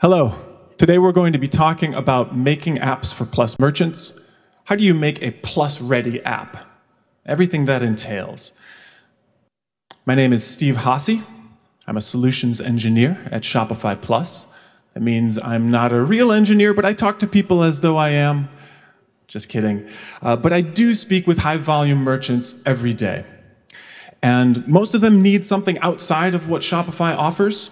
Hello. Today we're going to be talking about making apps for Plus merchants. How do you make a Plus-ready app? Everything that entails. My name is Steve Haase. I'm a solutions engineer at Shopify Plus. That means I'm not a real engineer, but I talk to people as though I am. Just kidding. But I do speak with high-volume merchants every day. And most of them need something outside of what Shopify offers.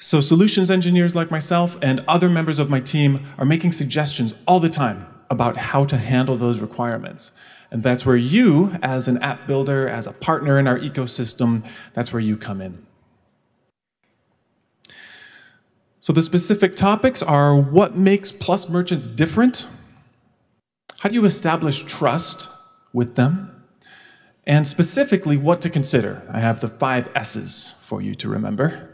So solutions engineers like myself and other members of my team are making suggestions all the time about how to handle those requirements. And that's where you, as an app builder, as a partner in our ecosystem, that's where you come in. So the specific topics are what makes Plus merchants different, how do you establish trust with them, and specifically what to consider. I have the 5 S's for you to remember.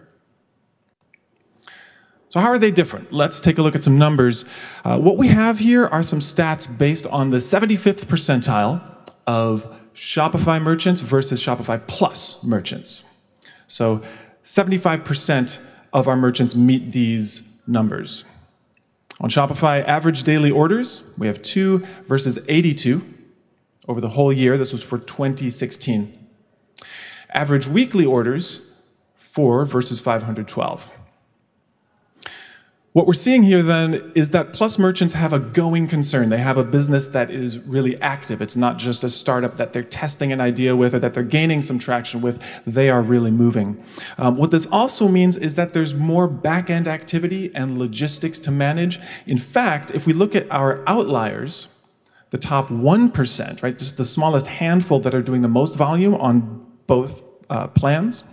So how are they different? Let's take a look at some numbers. What we have here are some stats based on the 75th percentile of Shopify merchants versus Shopify Plus merchants. So 75% of our merchants meet these numbers. On Shopify, average daily orders, we have 2 versus 82 over the whole year. This was for 2016. Average weekly orders, 4 versus 512. What we're seeing here, then, is that Plus merchants have a going concern. They have a business that is really active. It's not just a startup that they're testing an idea with or that they're gaining some traction with. They are really moving. What this also means is that there's more back-end activity and logistics to manage. In fact, if we look at our outliers, the top 1%, right, just the smallest handful that are doing the most volume on both plans,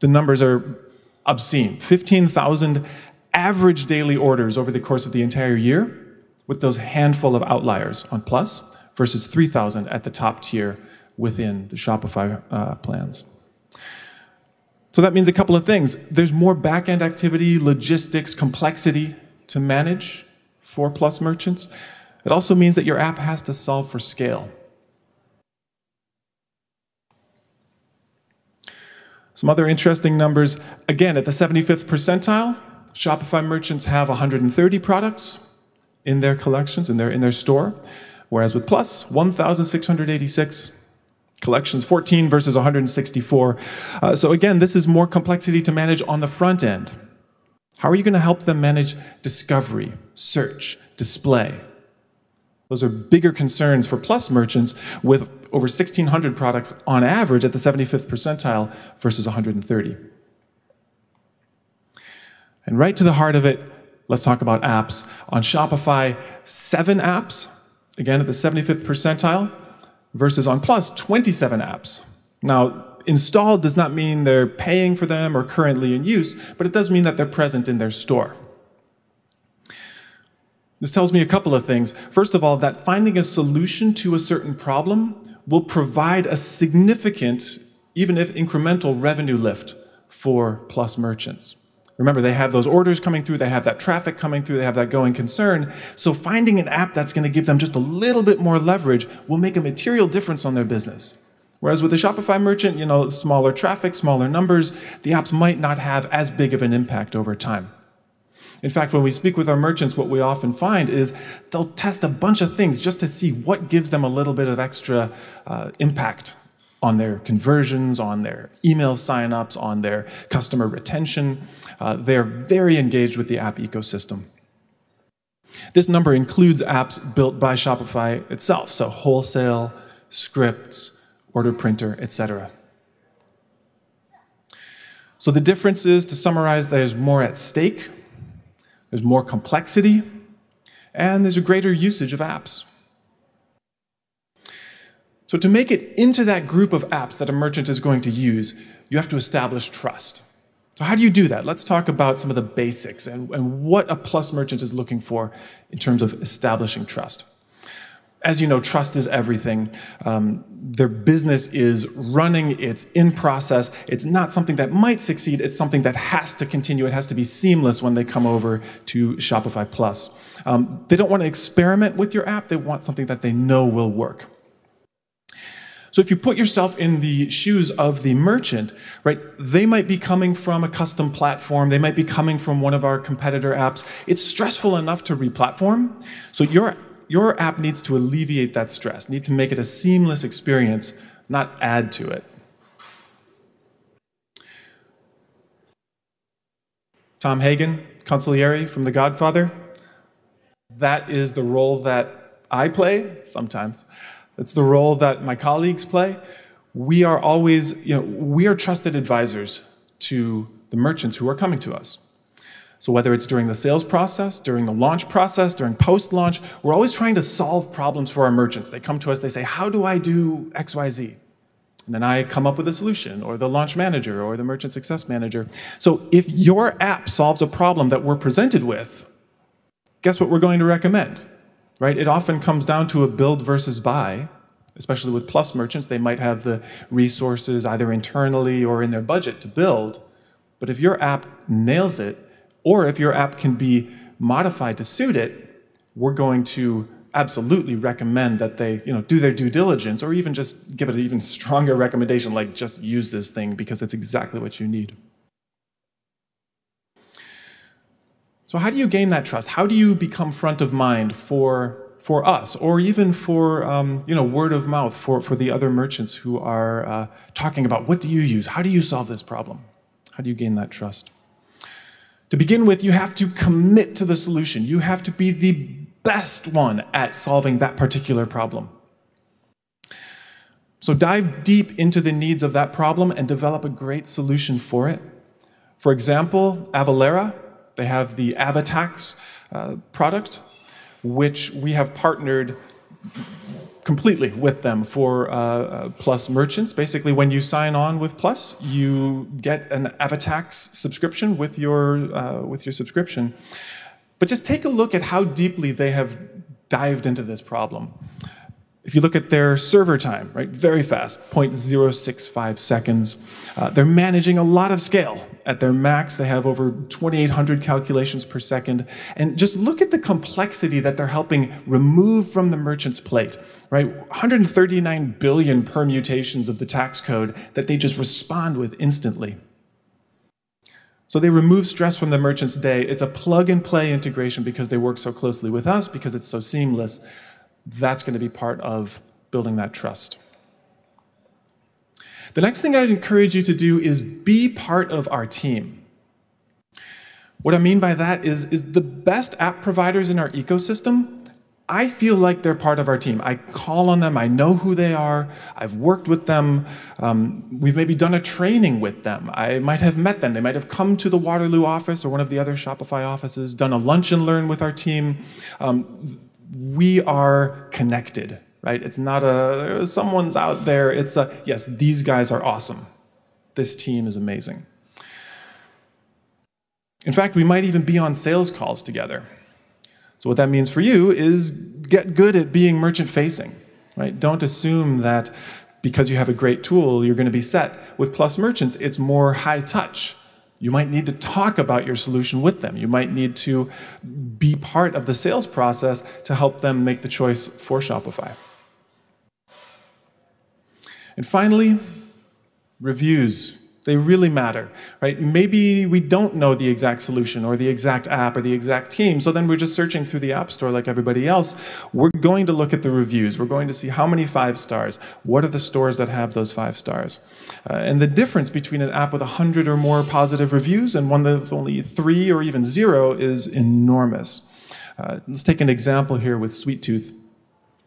the numbers are obscene. 15,000 average daily orders over the course of the entire year with those handful of outliers on Plus versus 3,000 at the top tier within the Shopify plans. So that means a couple of things. There's more back-end activity, logistics, complexity to manage for Plus merchants. It also means that your app has to solve for scale. Some other interesting numbers. Again, at the 75th percentile, Shopify merchants have 130 products in their collections, in their store, whereas with Plus, 1,686 collections, 14 versus 164. So again, this is more complexity to manage on the front end. How are you going to help them manage discovery, search, display? Those are bigger concerns for Plus merchants with over 1,600 products on average at the 75th percentile versus 130. And right to the heart of it, let's talk about apps. On Shopify, 7 apps, again at the 75th percentile, versus on Plus, 27 apps. Now, installed does not mean they're paying for them or currently in use, but it does mean that they're present in their store. This tells me a couple of things. First of all, that finding a solution to a certain problem will provide a significant, even if incremental, revenue lift for Plus merchants. Remember, they have those orders coming through, they have that traffic coming through, they have that going concern. So finding an app that's going to give them just a little bit more leverage will make a material difference on their business. Whereas with a Shopify merchant, you know, smaller traffic, smaller numbers, the apps might not have as big of an impact over time. In fact, when we speak with our merchants, what we often find is they'll test a bunch of things just to see what gives them a little bit of extra impact on their conversions, on their email signups, on their customer retention. They're very engaged with the app ecosystem. This number includes apps built by Shopify itself, so wholesale, scripts, order printer, etc. So the difference is, to summarize, there's more at stake, there's more complexity, and there's a greater usage of apps. So to make it into that group of apps that a merchant is going to use, you have to establish trust. So how do you do that? Let's talk about some of the basics and what a Plus merchant is looking for in terms of establishing trust. As you know, trust is everything. Their business is running, it's in process. It's not something that might succeed, it's something that has to continue. It has to be seamless when they come over to Shopify Plus. They don't want to experiment with your app, they want something that they know will work. So if you put yourself in the shoes of the merchant, right, they might be coming from a custom platform. They might be coming from one of our competitor apps. It's stressful enough to replatform. So your app needs to alleviate that stress, need to make it a seamless experience, not add to it. Tom Hagen, consigliere from The Godfather. That is the role that I play sometimes. It's the role that my colleagues play. We are always, we are trusted advisors to the merchants who are coming to us. So whether it's during the sales process, during the launch process, during post-launch, we're always trying to solve problems for our merchants. They come to us, they say, how do I do X, Y, Z? And then I come up with a solution, or the launch manager, or the merchant success manager. So if your app solves a problem that we're presented with, guess what we're going to recommend? Right? It often comes down to a build versus buy, especially with Plus merchants. They might have the resources either internally or in their budget to build. But if your app nails it, or if your app can be modified to suit it, we're going to absolutely recommend that they do their due diligence, or even just give it an even stronger recommendation, like just use this thing because it's exactly what you need. So how do you gain that trust? How do you become front of mind for us, or even for word of mouth for the other merchants who are talking about what do you use? How do you solve this problem? How do you gain that trust? To begin with, you have to commit to the solution. You have to be the best one at solving that particular problem. So dive deep into the needs of that problem and develop a great solution for it. For example, Avalara. They have the Avatax product, which we have partnered completely with them for Plus merchants. Basically, when you sign on with Plus, you get an Avatax subscription with your subscription. But just take a look at how deeply they have dived into this problem. If you look at their server time, right, very fast, 0.065 seconds. They're managing a lot of scale. At their max, they have over 2,800 calculations per second. And just look at the complexity that they're helping remove from the merchant's plate, right? 139 billion permutations of the tax code that they just respond with instantly. So they remove stress from the merchant's day. It's a plug-and-play integration because they work so closely with us, because it's so seamless. That's going to be part of building that trust. The next thing I'd encourage you to do is be part of our team. What I mean by that is the best app providers in our ecosystem, I feel like they're part of our team. I call on them. I know who they are. I've worked with them. We've maybe done a training with them. I might have met them. They might have come to the Waterloo office or one of the other Shopify offices, done a lunch and learn with our team. We are connected. Right? It's not a, someone's out there. It's a, yes, these guys are awesome. This team is amazing. In fact, we might even be on sales calls together. So what that means for you is get good at being merchant-facing, right? Don't assume that because you have a great tool, you're going to be set. With Plus merchants, it's more high-touch. You might need to talk about your solution with them. You might need to be part of the sales process to help them make the choice for Shopify. And finally, reviews. They really matter, right? Maybe we don't know the exact solution or the exact app or the exact team, so then we're just searching through the App Store like everybody else. We're going to look at the reviews. We're going to see how many 5 stars. What are the stores that have those 5 stars? And the difference between an app with 100 or more positive reviews and one that's only 3 or even 0 is enormous. Let's take an example here with Sweet Tooth.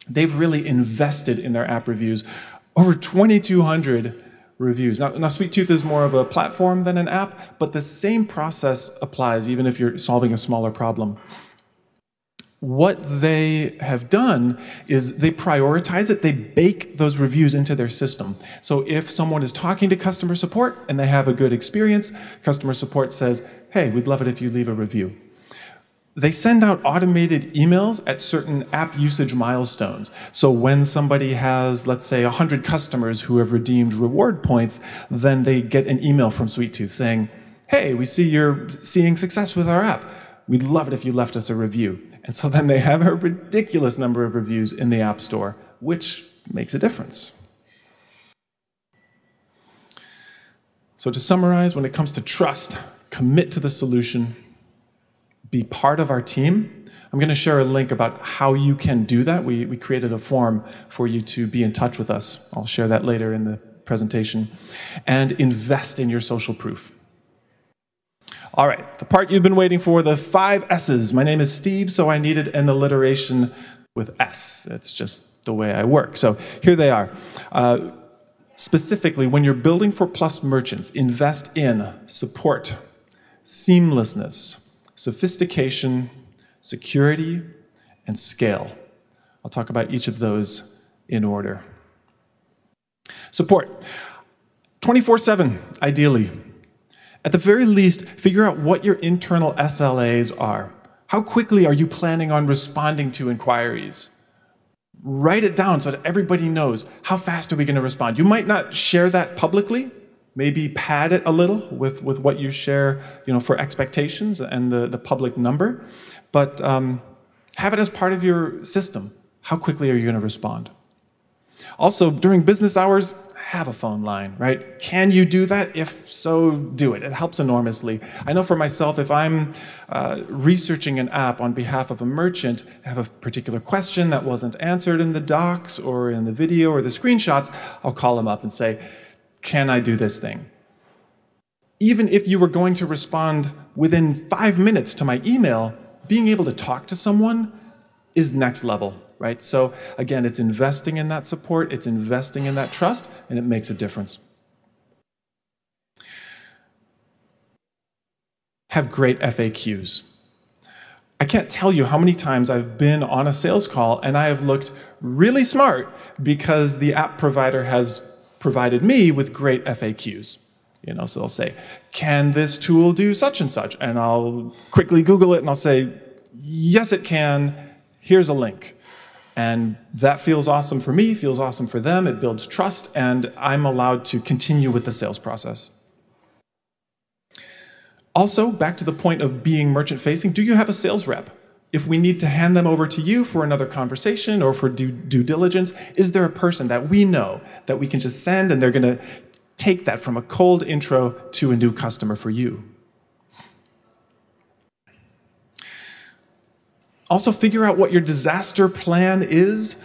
They've really invested in their app reviews. Over 2,200 reviews. Now, Sweet Tooth is more of a platform than an app, but the same process applies even if you're solving a smaller problem. What they have done is they prioritize it. They bake those reviews into their system. So if someone is talking to customer support and they have a good experience, customer support says, hey, we'd love it if you leave a review. They send out automated emails at certain app usage milestones. So when somebody has, let's say, 100 customers who have redeemed reward points, then they get an email from Sweet Tooth saying, hey, we see you're seeing success with our app. We'd love it if you left us a review. And so then they have a ridiculous number of reviews in the App Store, which makes a difference. So to summarize, when it comes to trust, commit to the solution, be part of our team. I'm going to share a link about how you can do that. We created a form for you to be in touch with us. I'll share that later in the presentation. And invest in your social proof. All right, the part you've been waiting for, the 5 S's. My name is Steve, so I needed an alliteration with S. It's just the way I work. So here they are. Specifically, when you're building for Plus merchants, invest in support, seamlessness, sophistication, security, and scale. I'll talk about each of those in order. Support, 24/7, ideally. At the very least, figure out what your internal SLAs are. How quickly are you planning on responding to inquiries? Write it down so that everybody knows, how fast are we going to respond? You might not share that publicly. Maybe pad it a little with what you share, you know, for expectations and the public number. But have it as part of your system. How quickly are you going to respond? Also, during business hours, have a phone line, right? Can you do that? If so, do it. It helps enormously. I know for myself, if I'm researching an app on behalf of a merchant, I have a particular question that wasn't answered in the docs or in the video or the screenshots, I'll call them up and say, can I do this thing? Even if you were going to respond within 5 minutes to my email, being able to talk to someone is next level, right? So again, it's investing in that support, it's investing in that trust, and it makes a difference. Have great FAQs. I can't tell you how many times I've been on a sales call and I have looked really smart because the app provider has provided me with great FAQs. You know, so they'll say, can this tool do such and such? And I'll quickly Google it and I'll say, yes, it can. Here's a link. And that feels awesome for me, feels awesome for them. It builds trust, and I'm allowed to continue with the sales process. Also, back to the point of being merchant-facing, do you have a sales rep? If we need to hand them over to you for another conversation or for due diligence, is there a person that we know that we can just send and they're going to take that from a cold intro to a new customer for you? Also, figure out what your disaster plan is.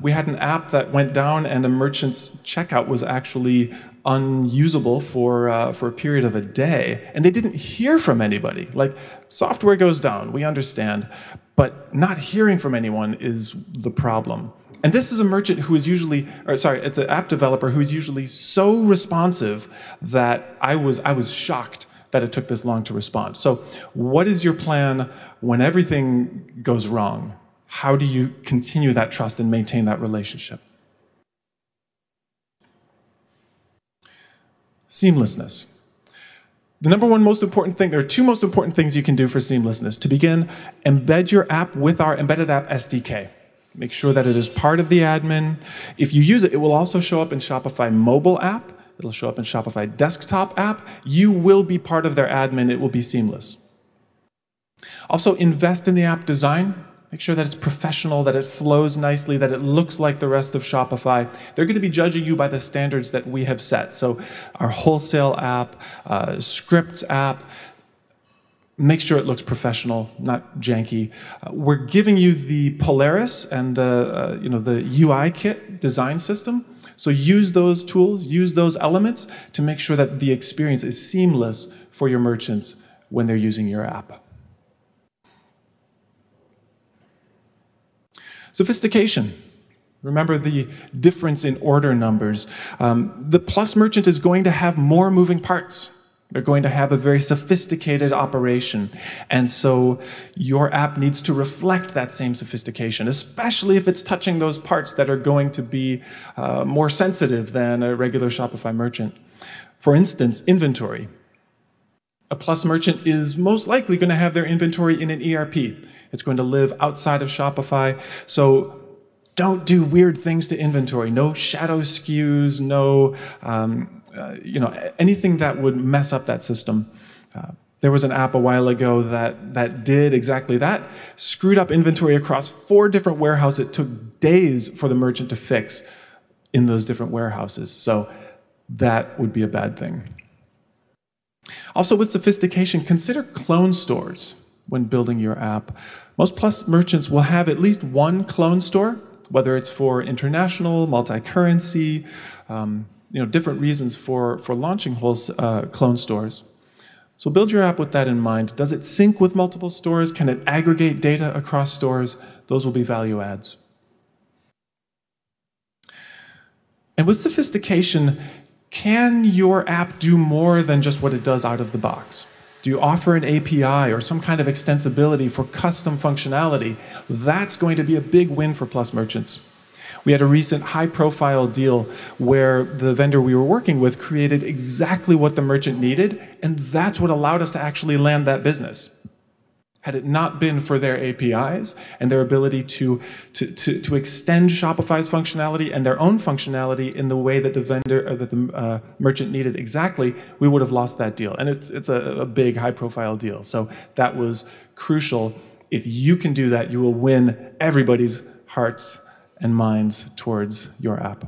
We had an app that went down and a merchant's checkout was actually unusable for a period of a day. And they didn't hear from anybody. Like, software goes down, we understand. But not hearing from anyone is the problem. And this is a merchant who is usually, or sorry, it's an app developer who is usually so responsive that I was shocked that it took this long to respond. So what is your plan when everything goes wrong? How do you continue that trust and maintain that relationship? Seamlessness. The number one most important thing, there are two most important things you can do for seamlessness. To begin, embed your app with our embedded app SDK. Make sure that it is part of the admin. If you use it, it will also show up in Shopify mobile app. It'll show up in Shopify desktop app. You will be part of their admin. It will be seamless. Also, invest in the app design. Make sure that it's professional, that it flows nicely, that it looks like the rest of Shopify. They're going to be judging you by the standards that we have set. So our wholesale app, scripts app, make sure it looks professional, not janky. We're giving you the Polaris and the, you know, the UI kit design system. So use those tools, use those elements to make sure that the experience is seamless for your merchants when they're using your app. Sophistication. Remember the difference in order numbers. The Plus merchant is going to have more moving parts. They're going to have a very sophisticated operation. And so your app needs to reflect that same sophistication, especially if it's touching those parts that are going to be more sensitive than a regular Shopify merchant. For instance, inventory. A Plus merchant is most likely going to have their inventory in an ERP. It's going to live outside of Shopify. So don't do weird things to inventory. No shadow SKUs, no you know, anything that would mess up that system. There was an app a while ago that did exactly that, screwed up inventory across 4 different warehouses. It took days for the merchant to fix in those different warehouses. So that would be a bad thing. Also, with sophistication, consider clone stores when building your app. Most Plus merchants will have at least one clone store, whether it's for international, multi-currency, different reasons for launching whole clone stores. So build your app with that in mind. Does it sync with multiple stores? Can it aggregate data across stores? Those will be value adds. And with sophistication, can your app do more than just what it does out of the box? Do you offer an API or some kind of extensibility for custom functionality? That's going to be a big win for Plus merchants. We had a recent high-profile deal where the vendor we were working with created exactly what the merchant needed, and that's what allowed us to actually land that business. Had it not been for their APIs and their ability to extend Shopify's functionality and their own functionality in the way that the vendor or that the merchant needed exactly, we would have lost that deal. And it's a big, high-profile deal. So that was crucial. If you can do that, you will win everybody's hearts and minds towards your app.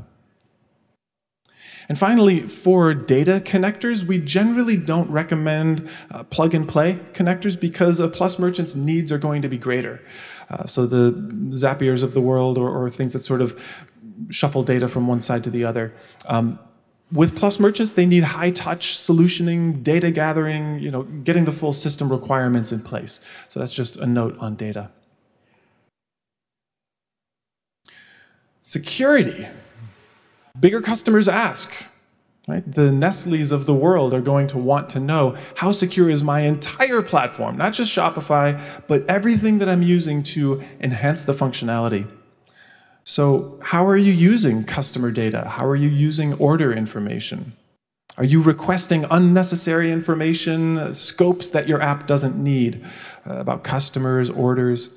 And finally, for data connectors, we generally don't recommend plug-and-play connectors because a Plus merchant's needs are going to be greater. So the Zapiers of the world or things that sort of shuffle data from one side to the other. With Plus merchants, they need high-touch solutioning, data gathering, getting the full system requirements in place. So that's just a note on data. Security. Bigger customers ask, right? The Nestle's of the world are going to want to know, how secure is my entire platform? Not just Shopify, but everything that I'm using to enhance the functionality. So how are you using customer data? How are you using order information? Are you requesting unnecessary information, scopes that your app doesn't need, about customers, orders?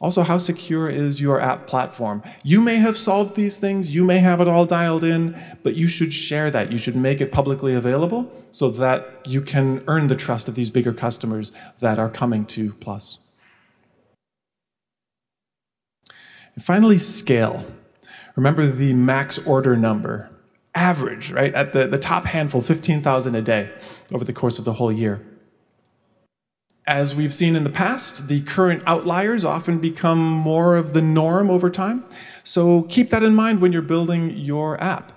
Also, how secure is your app platform? You may have solved these things, you may have it all dialed in, but you should share that. You should make it publicly available so that you can earn the trust of these bigger customers that are coming to Plus. And finally, scale. Remember the max order number. Average, right? At the top handful, 15,000 a day over the course of the whole year. As we've seen in the past, the current outliers often become more of the norm over time. So keep that in mind when you're building your app.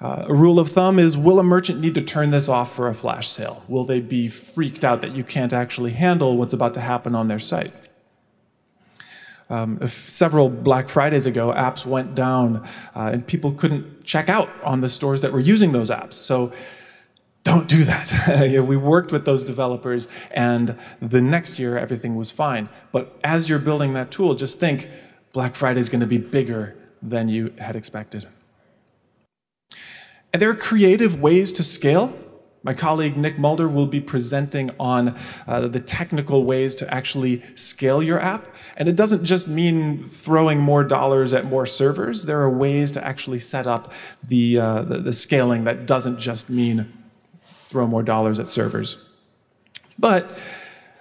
A rule of thumb is, will a merchant need to turn this off for a flash sale? Will they be freaked out that you can't actually handle what's about to happen on their site? Several Black Fridays ago, apps went down and people couldn't check out on the stores that were using those apps. So don't do that. We worked with those developers, and the next year everything was fine. But as you're building that tool, just think Black Friday is going to be bigger than you had expected. And there are creative ways to scale. My colleague Nick Mulder will be presenting on the technical ways to actually scale your app. And it doesn't just mean throwing more dollars at more servers. There are ways to actually set up the scaling that doesn't just mean throw more dollars at servers. But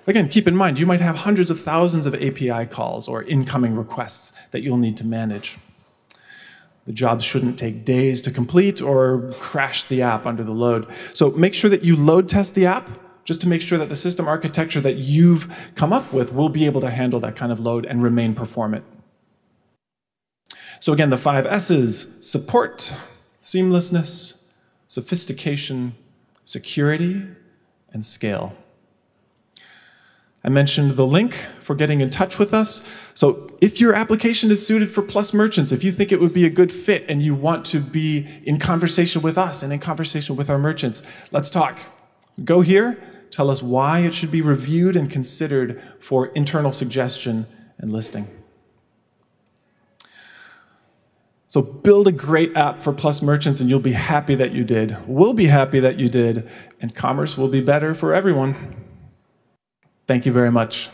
again, keep in mind, you might have hundreds of thousands of API calls or incoming requests that you'll need to manage. The jobs shouldn't take days to complete or crash the app under the load. So make sure that you load test the app just to make sure that the system architecture that you've come up with will be able to handle that kind of load and remain performant. So again, the 5 S's: support, seamlessness, sophistication, security, and scale. I mentioned the link for getting in touch with us. So if your application is suited for Plus merchants, if you think it would be a good fit and you want to be in conversation with us and in conversation with our merchants, let's talk. Go here, tell us why it should be reviewed and considered for internal suggestion and listing. So build a great app for Plus merchants, and you'll be happy that you did. We'll be happy that you did, and commerce will be better for everyone. Thank you very much.